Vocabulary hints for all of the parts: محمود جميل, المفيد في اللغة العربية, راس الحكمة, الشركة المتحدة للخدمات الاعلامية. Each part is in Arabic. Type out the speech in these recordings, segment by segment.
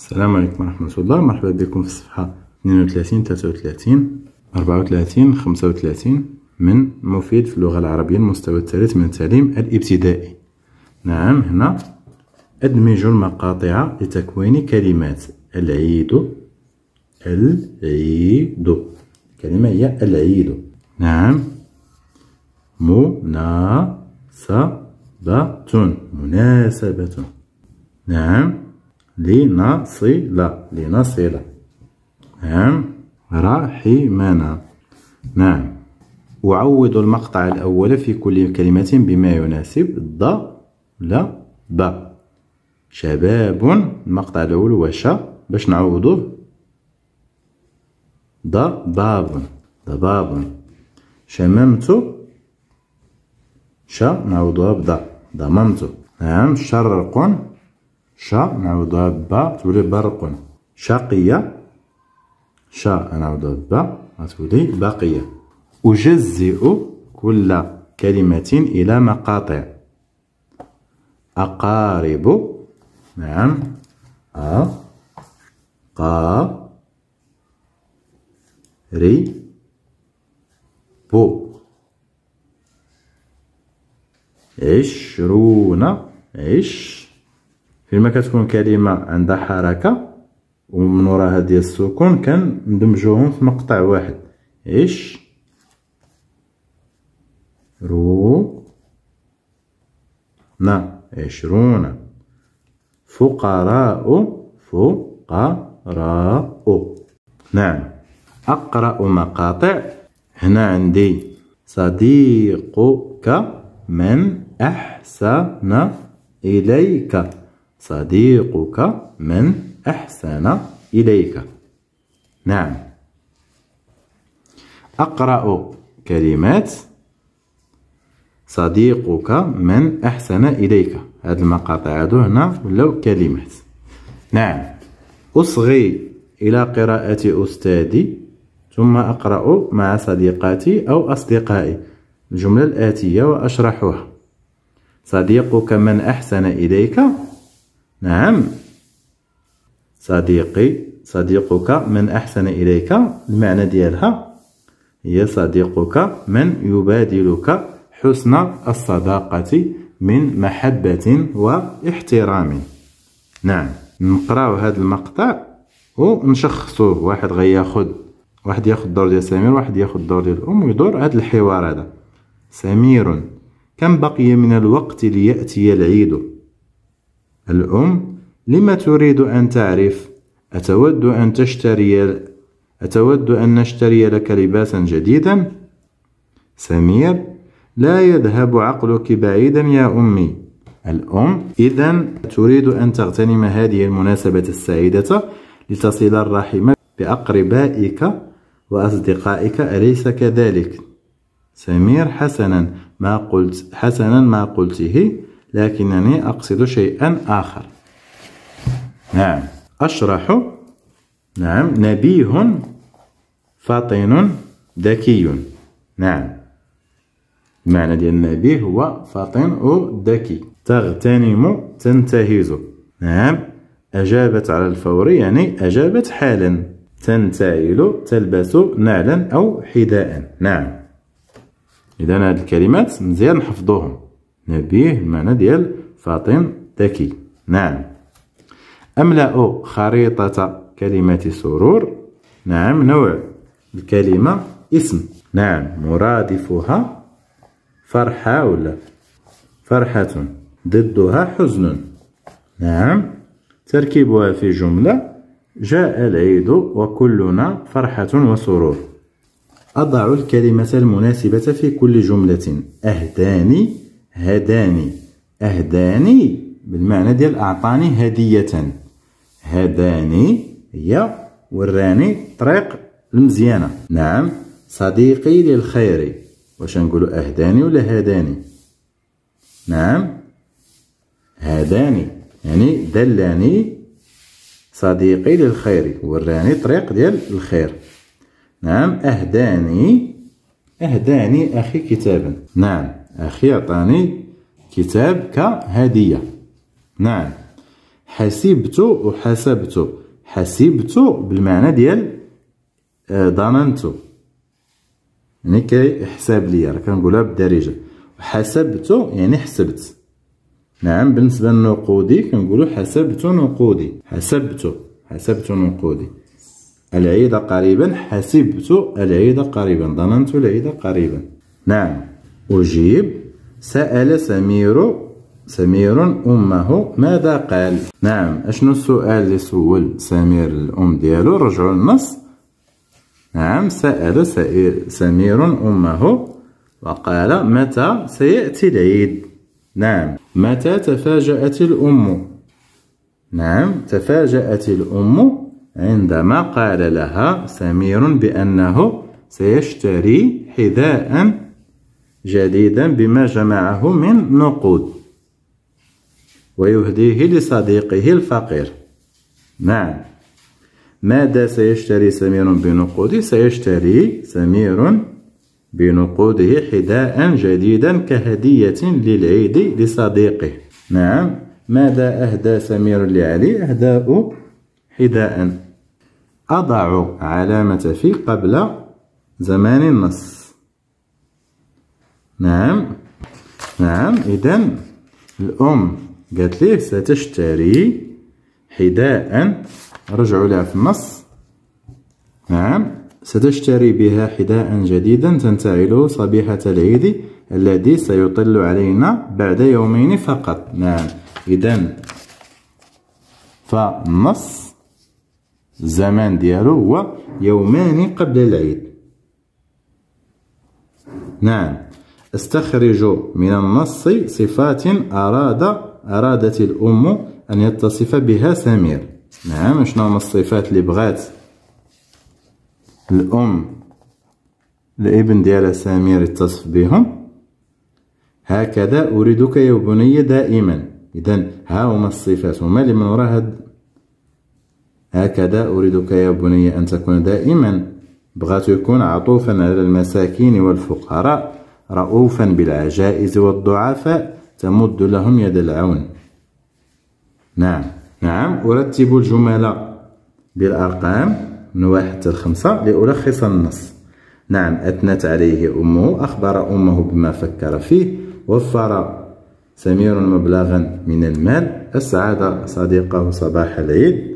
السلام عليكم ورحمة الله. مرحبا بكم في الصفحة 32 33 34 35 من مفيد في اللغة العربية المستوى الثالث من التعليم الابتدائي. نعم، هنا ادمجوا المقاطع لتكوين كلمات العيد. العيد، الكلمة هي العيد. نعم، مناسبة. نعم، لنصل. نعم، رحمنا. نعم، أعوض المقطع الأول في كل كلمة بما يناسب ض شباب. المقطع الأول هو ش، باش نعوضوه ضباب. شممت ش، نعوضوها بض، ضممت. نعم، شرق ش، نعوضوها ب، تولي برق. شقية ش، نعوضوها ب، غتولي باقية. أجزئ كل كلمة إلى مقاطع. أقارب. نعم، أقارب. عشرون. فيما كتكون كلمة عندها حركة ومن وراها ديال السكون كندمجوهم في مقطع واحد. عشرون. فقراء. نعم، أقرأ مقاطع. هنا عندي صديقك من أحسن إليك. صديقك من أحسن إليك. نعم، أقرأ كلمات صديقك من أحسن إليك. هاد المقاطع هادو هنا ولاو كلمات. نعم، أصغي إلى قراءة أستاذي ثم أقرأ مع صديقاتي أو أصدقائي الجملة الآتية وأشرحها. صديقك من أحسن إليك. نعم، صديقك من أحسن إليك، المعنى ديالها هي صديقك من يبادلك حسن الصداقة من محبة واحترام. نعم، نقراو هذا المقطع ونشخصوه. واحد ياخد دور ديال سمير، واحد ياخد دور ديال الأم، ويدور هذا الحوار هذا. سمير: كم بقي من الوقت ليأتي العيد؟ الأم: لما تريد أن تعرف؟ أتود أن نشتري لك لباسا جديدا. سمير: لا يذهب عقلك بعيدا يا أمي. الأم: إذا تريد أن تغتنم هذه المناسبة السعيدة لتصل الرحم بأقربائك وأصدقائك، أليس كذلك؟ سمير: حسنا ما قلته، لكنني أقصد شيئا آخر. نعم، أشرح. نعم، نبيه فطن ذكي. نعم، المعنى ديال نبيه هو فطن وذكي. تغتنم تنتهز. نعم، أجابت على الفور، يعني أجابت حالا. تنتعل تلبس نعلا أو حذاء. نعم، إذا هاد الكلمات مزيان نحفظوهم. نبيه المعنى ديال فاطن ذكي. نعم، أملأ خريطة كلمة سرور. نعم، نوع الكلمة اسم. نعم، مرادفها فرحة ولا فرحة، ضدها حزن. نعم، تركيبها في جملة: جاء العيد وكلنا فرحة وسرور. أضع الكلمة المناسبة في كل جملة. أهداني، هداني. أهداني بالمعنى ديال أعطاني هدية. هداني هي وراني طريق المزيانة. نعم، صديقي للخير. واش نقولو أهداني ولا هداني؟ نعم، هداني يعني دلاني صديقي للخير، وراني طريق ديال الخير. نعم، أهداني أخي كتابا. نعم، أخي عطاني كتاب كهدية. نعم، حسبت وحسبت. حسبت بالمعنى ديال ضمنت، يعني كيحسب ليا، راه كنقولها بالدارجه. وحسبت يعني حسبت. نعم بالنسبه للنقودي كنقولوا حسبت نقودي. حسبت نقودي. العيد قريبا، حسبت العيد قريبا، ظننت العيد قريبا. نعم. أجيب. سأل سمير أمه ماذا قال. نعم أشنو السؤال اللي سول سمير الأم ديالو؟ رجعوا للنص. نعم سأل سمير أمه وقال متى سيأتي العيد. نعم متى تفاجأت الأم. نعم تفاجأت الأم عندما قال لها سمير بأنه سيشتري حذاء جديدا بما جمعه من نقود ويهديه لصديقه الفقير. نعم ماذا سيشتري سمير بنقوده؟ سيشتري سمير بنقوده حذاء جديدا كهدية للعيد لصديقه. نعم ماذا أهدى سمير لعلي؟ أهداه حذاء. أضع علامة في قبل زمان النص. نعم إذن الأم قالت ليه ستشتري حذاء، رجعوا لها في النص. نعم ستشتري بها حذاء جديدا تنتعله صبيحة العيد الذي سيطل علينا بعد يومين فقط. نعم إذن فالنص الزمان ديالو هو يومين قبل العيد. نعم استخرج من النص صفات أرادت الأم أن يتصف بها سمير. نعم شنو هما الصفات اللي بغات الأم الابن ديالها سمير يتصف بهم؟ هكذا أريدك يا بني دائما. إذا ها هما الصفات، هما اللي من وراء هكذا أريدك يا بني أن تكون دائما. بغات يكون عطوفا على المساكين والفقراء، رؤوفا بالعجائز والضعفاء، تمد لهم يد العون. نعم أرتب الجمل بالأرقام من 1 حتى 5 لألخص النص. نعم أثنت عليه أمه، أخبر أمه بما فكر فيه، وفر سمير مبلغا من المال، أسعد صديقه صباح العيد،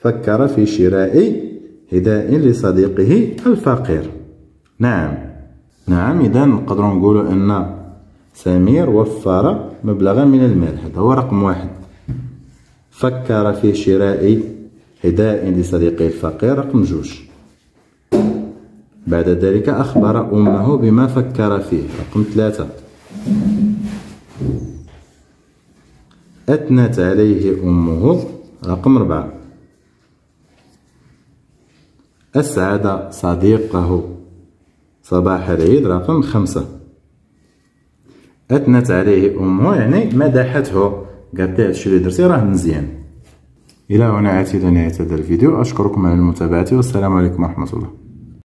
فكر في شراء حذاء لصديقه الفقير. نعم إذا نقدروا نقولوا أن سمير وفر مبلغا من المال، هذا هو رقم 1. فكر في شراء حذاء لصديقه الفقير، رقم 2. بعد ذلك أخبر أمه بما فكر فيه، رقم 3. أثنت عليه أمه، رقم 4. أسعد صديقه صباح العيد، رقم 5. أثنت عليه أمه يعني مدحته، قالت له هادشي اللي درتي راه مزيان. إلى هنا عتيد نهاية هذا الفيديو، أشكركم على المتابعة والسلام عليكم ورحمة الله.